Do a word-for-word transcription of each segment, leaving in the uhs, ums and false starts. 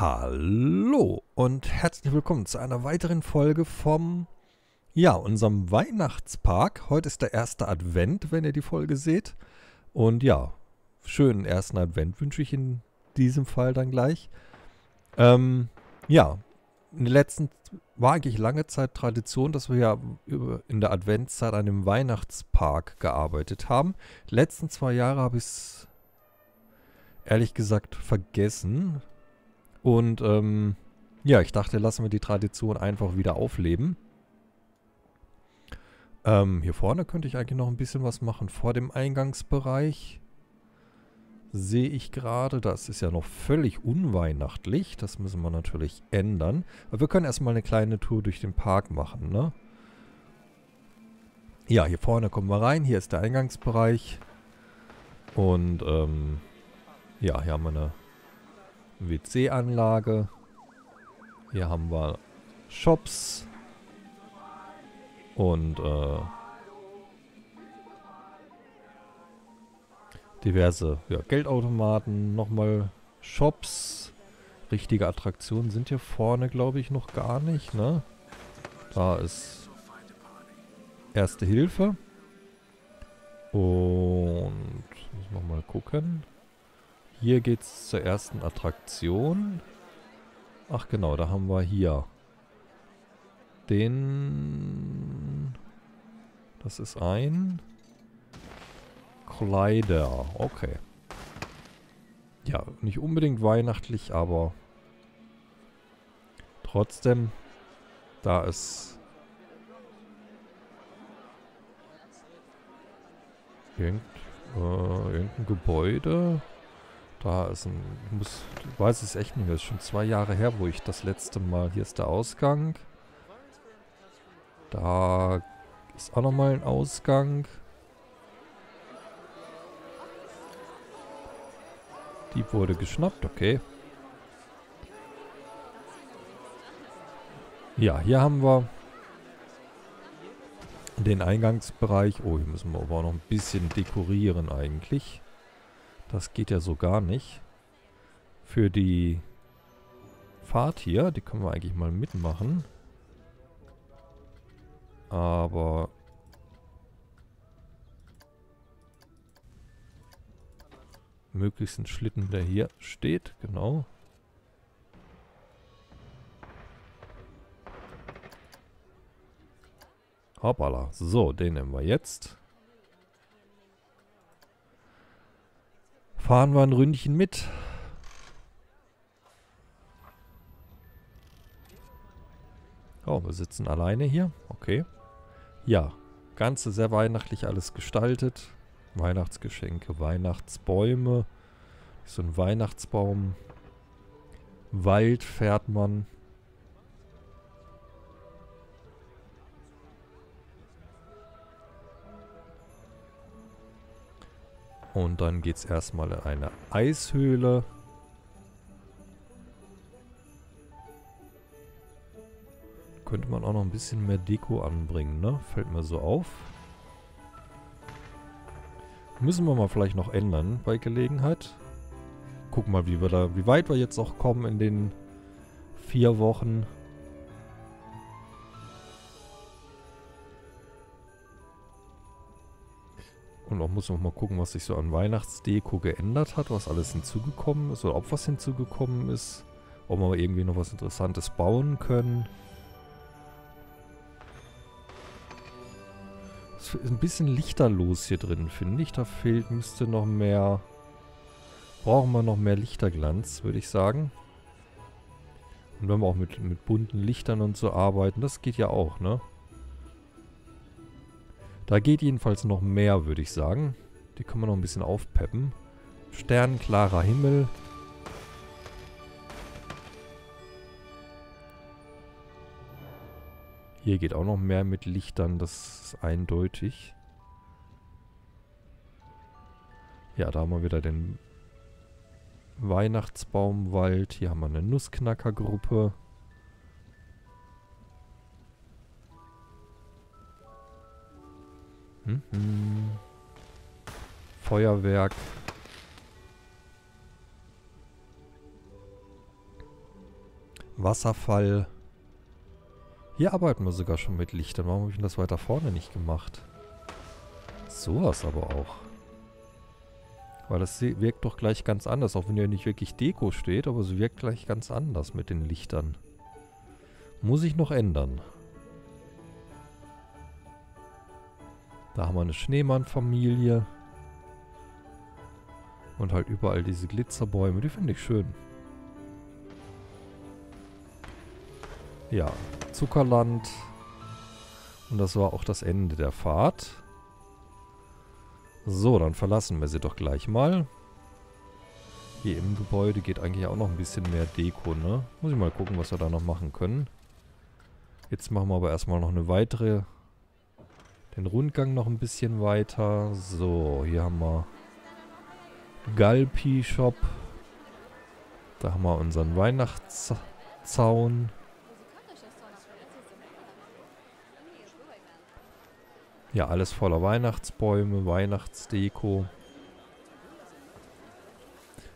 Hallo und herzlich willkommen zu einer weiteren Folge vom, ja, unserem Weihnachtspark. Heute ist der erste Advent, wenn ihr die Folge seht. Und ja, schönen ersten Advent wünsche ich in diesem Fall dann gleich. Ähm, ja, in der letzten war eigentlich lange Zeit Tradition, dass wir ja in der Adventszeit an dem Weihnachtspark gearbeitet haben. Die letzten zwei Jahre habe ich es ehrlich gesagt vergessen. Und ähm, ja, ich dachte, lassen wir die Tradition einfach wieder aufleben. Ähm, hier vorne könnte ich eigentlich noch ein bisschen was machen. Vor dem Eingangsbereich sehe ich gerade, das ist ja noch völlig unweihnachtlich. Das müssen wir natürlich ändern. Aber wir können erstmal eine kleine Tour durch den Park machen, ne? Ja, hier vorne kommen wir rein. Hier ist der Eingangsbereich. Und ähm, ja, hier haben wir eine W C-Anlage. Hier haben wir Shops. Und äh, diverse ja, Geldautomaten. Nochmal Shops. Richtige Attraktionen sind hier vorne, glaube ich, noch gar nicht, ne? Da ist Erste Hilfe. Und muss noch mal gucken. Hier geht's zur ersten Attraktion. Ach genau, da haben wir hier den... Das ist ein... Collider. Okay. Ja, nicht unbedingt weihnachtlich, aber... Trotzdem, da ist... Irgend, äh, irgendein Gebäude... Da ist ein... Muss, ich weiß es echt nicht mehr. Das ist schon zwei Jahre her, wo ich das letzte Mal... Hier ist der Ausgang. Da ist auch nochmal ein Ausgang. Die wurde geschnappt, okay. Ja, hier haben wir den Eingangsbereich. Oh, hier müssen wir aber auch noch ein bisschen dekorieren eigentlich. Das geht ja so gar nicht. Für die Fahrt hier, die können wir eigentlich mal mitmachen. Aber... möglichst ein Schlitten, der hier steht, genau. Hoppala. So, den nehmen wir jetzt. Fahren wir ein Ründchen mit. Oh, wir sitzen alleine hier. Okay. Ja, Ganze sehr weihnachtlich alles gestaltet. Weihnachtsgeschenke, Weihnachtsbäume. So ein Weihnachtsbaum. Wald fährt man. Und dann geht es erstmal in eine Eishöhle. Könnte man auch noch ein bisschen mehr Deko anbringen, ne? Fällt mir so auf. Müssen wir mal vielleicht noch ändern bei Gelegenheit. Gucken mal, wie wir da, wie weit wir jetzt auch kommen in den vier Wochen. Und auch muss man mal gucken, was sich so an Weihnachtsdeko geändert hat, was alles hinzugekommen ist oder ob was hinzugekommen ist. Ob wir irgendwie noch was Interessantes bauen können. Es ist ein bisschen lichterlos hier drin, finde ich. Da fehlt, müsste noch mehr... Brauchen wir noch mehr Lichterglanz, würde ich sagen. Und wenn wir auch mit, mit bunten Lichtern und so arbeiten, das geht ja auch, ne? Da geht jedenfalls noch mehr, würde ich sagen. Die können wir noch ein bisschen aufpeppen. Sternklarer Himmel. Hier geht auch noch mehr mit Lichtern, das ist eindeutig. Ja, da haben wir wieder den Weihnachtsbaumwald. Hier haben wir eine Nussknackergruppe. Mhm. Feuerwerk. Wasserfall. Hier arbeiten wir sogar schon mit Lichtern. Warum habe ich denn das weiter vorne nicht gemacht? Sowas aber auch. Weil das wirkt doch gleich ganz anders. Auch wenn hier nicht wirklich Deko steht, aber sie wirkt gleich ganz anders mit den Lichtern. Muss ich noch ändern. Da haben wir eine Schneemann-Familie. Und halt überall diese Glitzerbäume. Die finde ich schön. Ja, Zuckerland. Und das war auch das Ende der Fahrt. So, dann verlassen wir sie doch gleich mal. Hier im Gebäude geht eigentlich auch noch ein bisschen mehr Deko, ne? Muss ich mal gucken, was wir da noch machen können. Jetzt machen wir aber erstmal noch eine weitere... Den Rundgang noch ein bisschen weiter. So, hier haben wir... Galpi Shop. Da haben wir unseren Weihnachtszaun. Ja, alles voller Weihnachtsbäume, Weihnachtsdeko.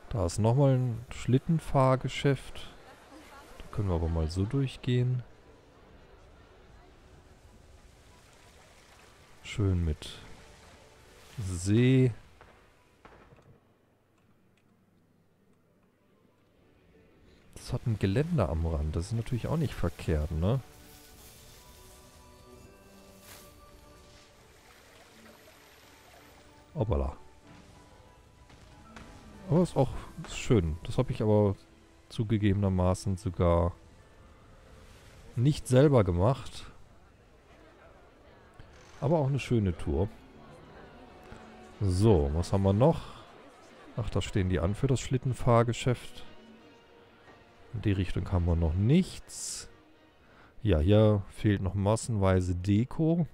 Da ist nochmal ein Schlittenfahrgeschäft. Da können wir aber mal so durchgehen. Schön mit See. Das hat ein Geländer am Rand. Das ist natürlich auch nicht verkehrt, ne? Hoppala. Aber ist auch ist schön. Das habe ich aber zugegebenermaßen sogar nicht selber gemacht. Aber auch eine schöne Tour. So, was haben wir noch? Ach, da stehen die an für das Schlittenfahrgeschäft. In die Richtung haben wir noch nichts. Ja, hier fehlt noch massenweise Deko.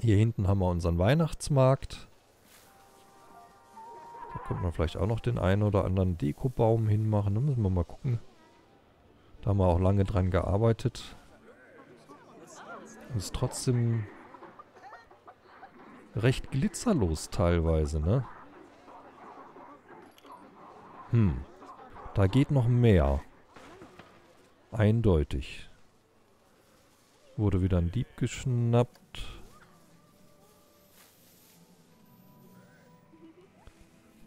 Hier hinten haben wir unseren Weihnachtsmarkt. Da könnte man vielleicht auch noch den einen oder anderen Dekobaum hinmachen. Da müssen wir mal gucken. Da haben wir auch lange dran gearbeitet. Ist trotzdem recht glitzerlos teilweise, ne? Hm. Da geht noch mehr. Eindeutig. Wurde wieder ein Dieb geschnappt.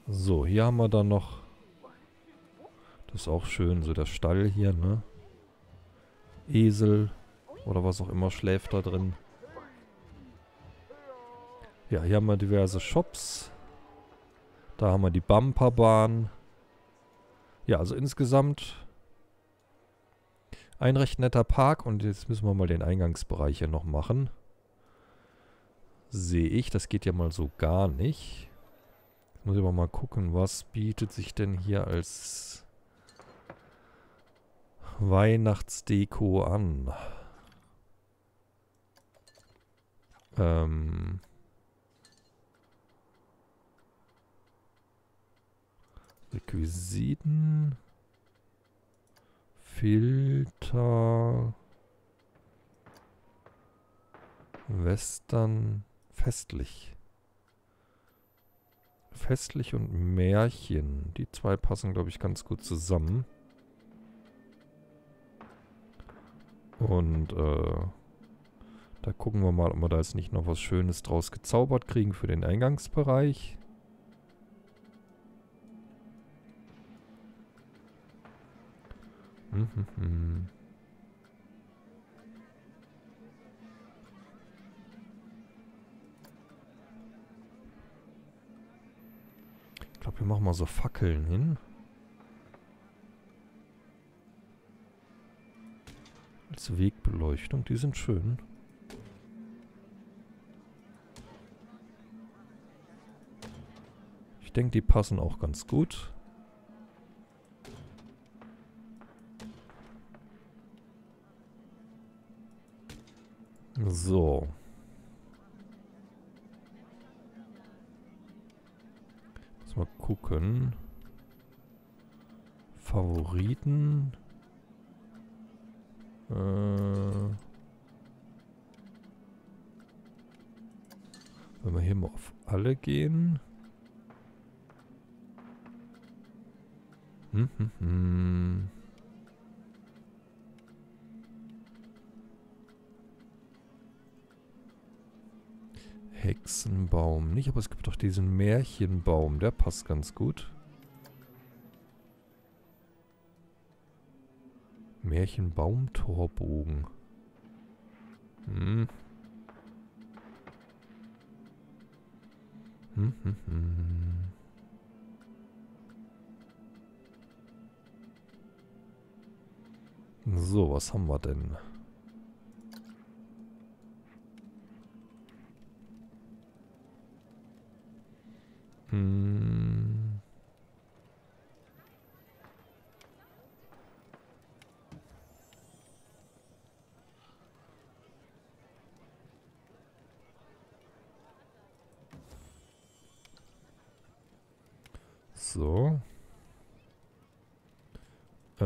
So, hier haben wir dann noch... Das ist auch schön, so der Stall hier, ne? Esel... Oder was auch immer schläft da drin. Ja, hier haben wir diverse Shops. Da haben wir die Bumperbahn. Ja, also insgesamt ein recht netter Park. Und jetzt müssen wir mal den Eingangsbereich hier noch machen. Sehe ich, das geht ja mal so gar nicht. Jetzt muss ich aber mal gucken, was bietet sich denn hier als Weihnachtsdeko an. Ähm. Requisiten. Filter. Western. Festlich. Festlich und Märchen. Die zwei passen, glaube ich, ganz gut zusammen. Und, äh... Da gucken wir mal, ob wir da jetzt nicht noch was Schönes draus gezaubert kriegen für den Eingangsbereich. Hm, hm, hm. Ich glaube, wir machen mal so Fackeln hin. Als Wegbeleuchtung, die sind schön. Ich denke, die passen auch ganz gut. So. Lass mal gucken. Favoriten. Äh. Wenn wir hier mal auf alle gehen. Hm, hm, hm. Hexenbaum nicht, aber es gibt doch diesen Märchenbaum, der passt ganz gut. Märchenbaumtorbogen. Hm. Hm, hm, hm. So, was haben wir denn? Hm. So. Äh.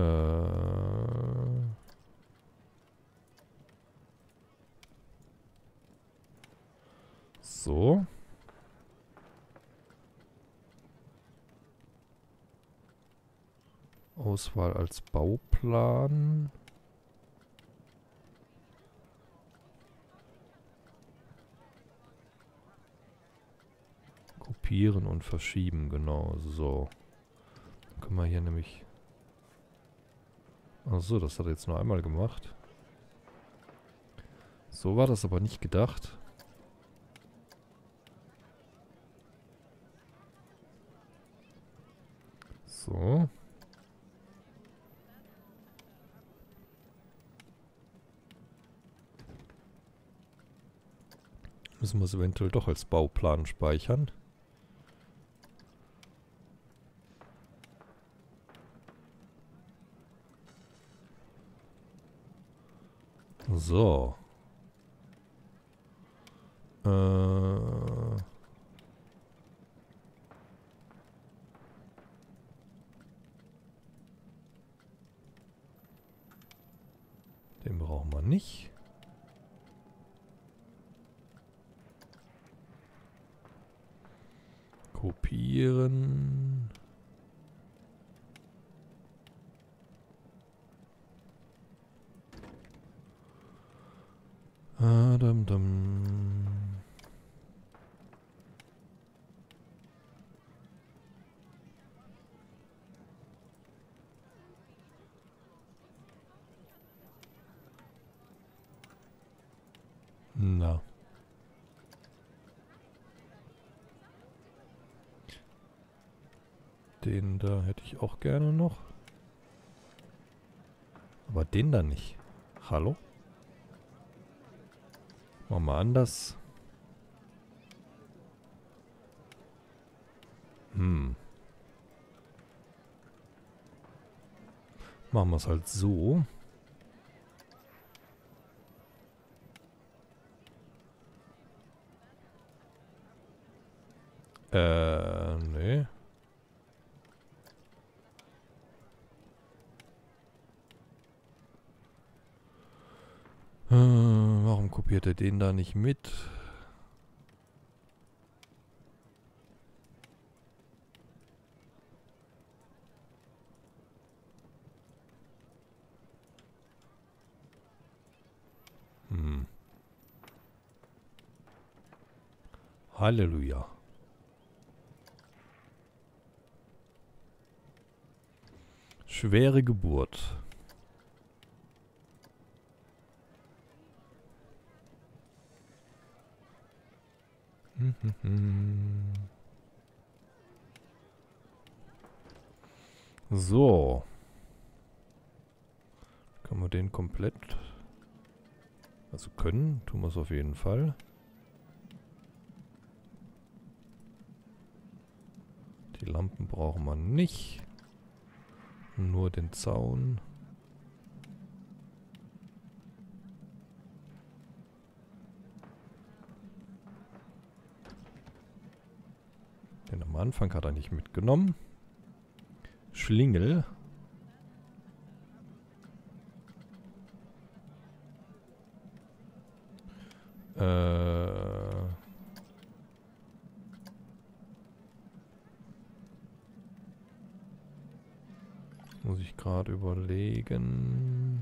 So. Auswahl als Bauplan. Kopieren und verschieben, genau so. Dann können wir hier nämlich... Achso, das hat er jetzt nur einmal gemacht. So war das aber nicht gedacht. So. Müssen wir es eventuell doch als Bauplan speichern. So. Äh... Den brauchen wir nicht. Kopieren. Ah, dum, dum. Na. Den da hätte ich auch gerne noch. Aber den da nicht. Hallo? Machen wir anders. Hm. Machen wir es halt so. Äh, nee. Äh, warum kopiert er den da nicht mit? Hm. Halleluja. Schwere Geburt. So. Können wir den komplett... Also können, tun wir es auf jeden Fall. Die Lampen brauchen wir nicht. Nur den Zaun. Den am Anfang hat er nicht mitgenommen. Schlingel. Äh... Muss ich gerade überlegen.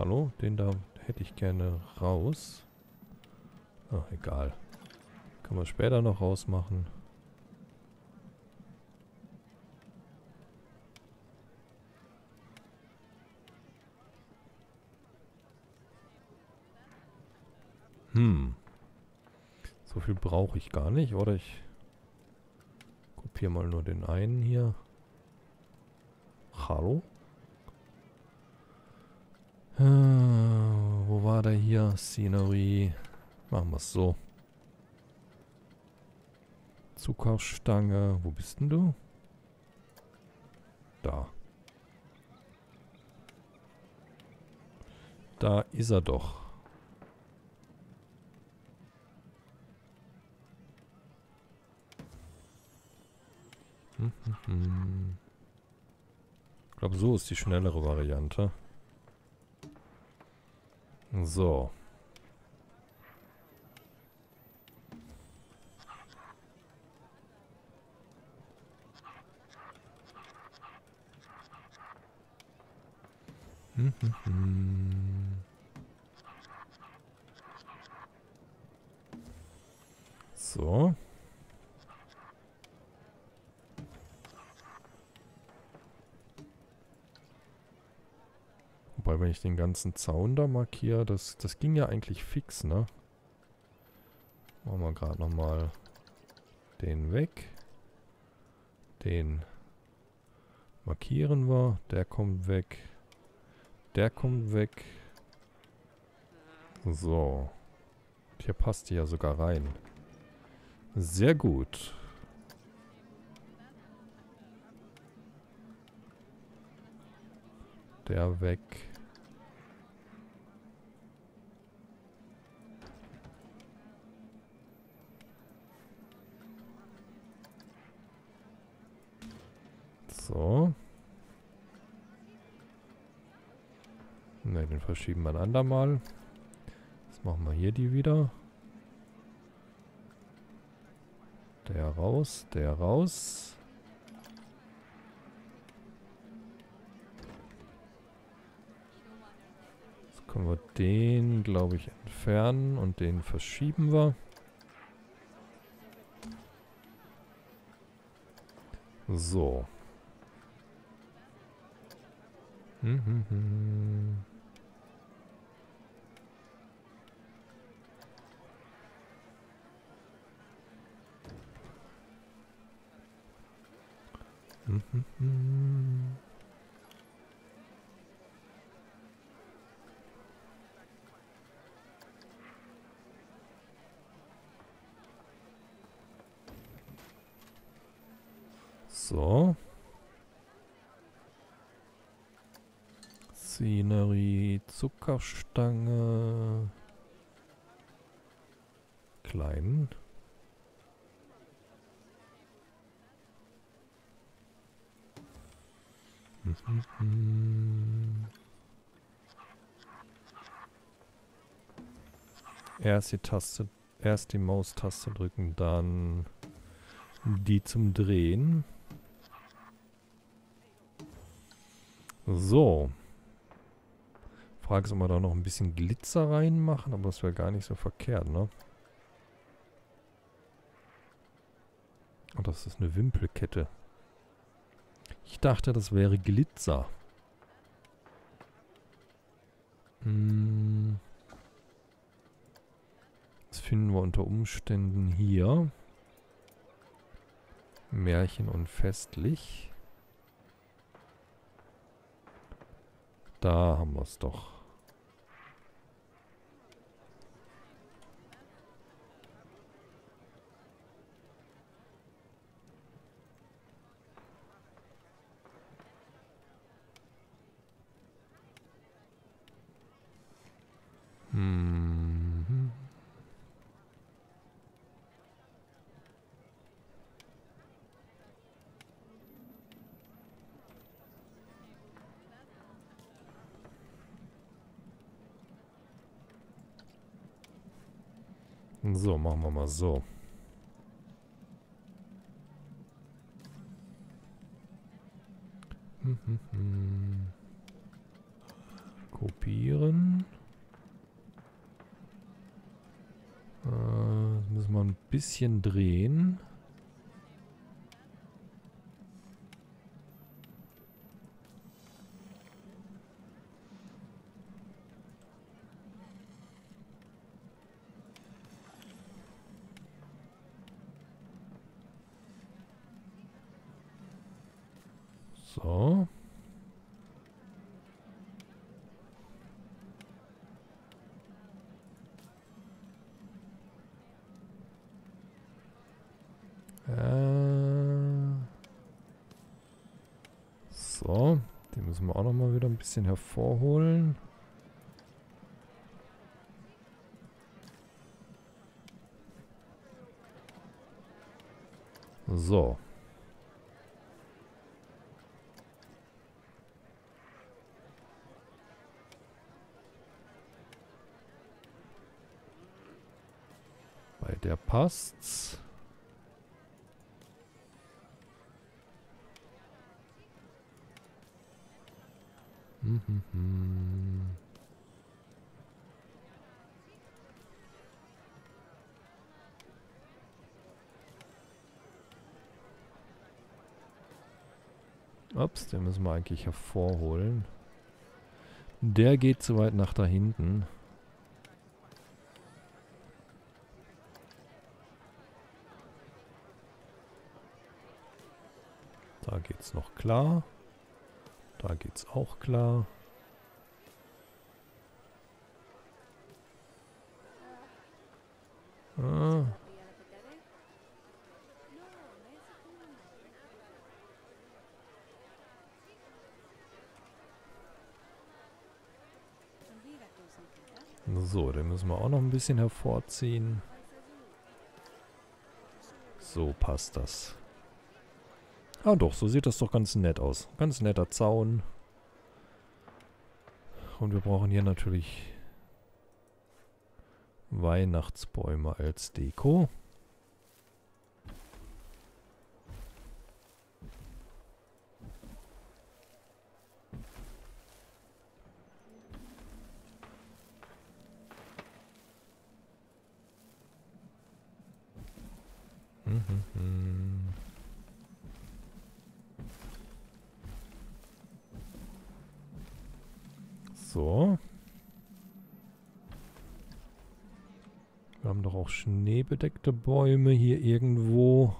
Hallo, den da hätte ich gerne raus. Ach, egal. Kann man später noch rausmachen. Hm. So viel brauche ich gar nicht, oder ich kopiere mal nur den einen hier. Hallo? Äh, wo war der hier? Scenery. Machen wir es so. Zuckerstange. Wo bist denn du? Da. Da ist er doch. Hm, hm, hm. Ich glaube, so ist die schnellere Variante. So. Hm, hm, hm. So. Wobei, wenn ich den ganzen Zaun da markiere, das, das ging ja eigentlich fix, ne? Machen wir gerade nochmal den weg. Den markieren wir. Der kommt weg. Der kommt weg. So. Hier passt die ja sogar rein. Sehr gut. Der weg. So. Ne, den verschieben wir ein andermal. Jetzt machen wir hier die wieder. Der raus, der raus. Jetzt können wir den, glaube ich, entfernen und den verschieben wir. So. Hm, hm, hm. Hm, hm, hm. So. Scenery, Zuckerstange, klein. Erst die Taste, erst die Maustaste drücken, dann die zum Drehen. So. Frage ist, ob wir da noch ein bisschen Glitzer reinmachen, aber das wäre gar nicht so verkehrt, ne? Und das ist eine Wimpelkette. Ich dachte, das wäre Glitzer. Hm. Das finden wir unter Umständen hier. Märchen und festlich. Da haben wir es doch. So, machen wir mal so. Hm, hm, hm. Kopieren. Äh, müssen wir ein bisschen drehen. So. Äh. So, den müssen wir auch noch mal wieder ein bisschen hervorholen. So. Der passt's. Hm, hm, hm. Ups, den müssen wir eigentlich hervorholen. Der geht zu weit nach da hinten. Da geht's noch klar. Da geht's auch klar. Ah. So, den müssen wir auch noch ein bisschen hervorziehen. So passt das. Ah doch, so sieht das doch ganz nett aus. Ganz netter Zaun. Und wir brauchen hier natürlich Weihnachtsbäume als Deko. So. Wir haben doch auch schneebedeckte Bäume hier irgendwo.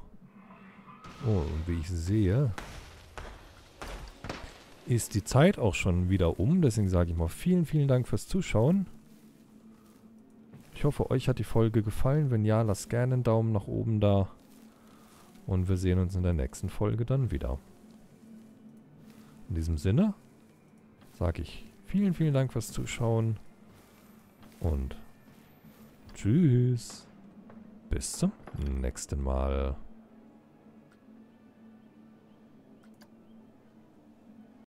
Oh, und wie ich sehe, ist die Zeit auch schon wieder um. Deswegen sage ich mal vielen, vielen Dank fürs Zuschauen. Ich hoffe, euch hat die Folge gefallen. Wenn ja, lasst gerne einen Daumen nach oben da. Und wir sehen uns in der nächsten Folge dann wieder. In diesem Sinne sage ich vielen, vielen Dank fürs Zuschauen und tschüss, bis zum nächsten Mal.